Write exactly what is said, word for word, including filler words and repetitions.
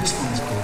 This one's cool.